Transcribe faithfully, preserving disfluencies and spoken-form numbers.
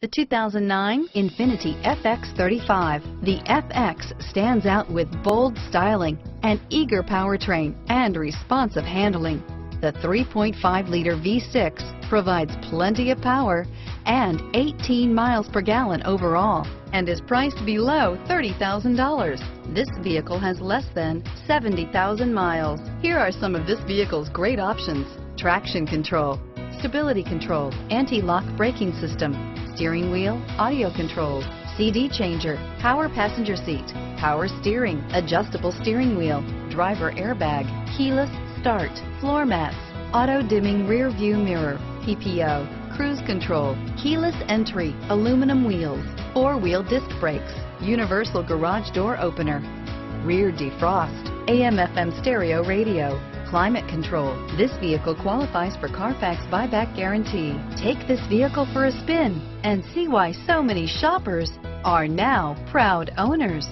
The two thousand nine Infiniti F X thirty-five. The F X stands out with bold styling, an eager powertrain, and responsive handling. The three point five liter V six provides plenty of power and eighteen miles per gallon overall, and is priced below thirty thousand dollars. This vehicle has less than seventy thousand miles. Here are some of this vehicle's great options: traction control, stability control, anti-lock braking system, steering wheel audio controls, C D changer, power passenger seat, power steering, adjustable steering wheel, driver airbag, keyless start, floor mats, auto dimming rear view mirror, P P O, cruise control, keyless entry, aluminum wheels, four wheel disc brakes, universal garage door opener, rear defrost, A M F M stereo radio, climate control. This vehicle qualifies for Carfax buyback guarantee. Take this vehicle for a spin and see why so many shoppers are now proud owners.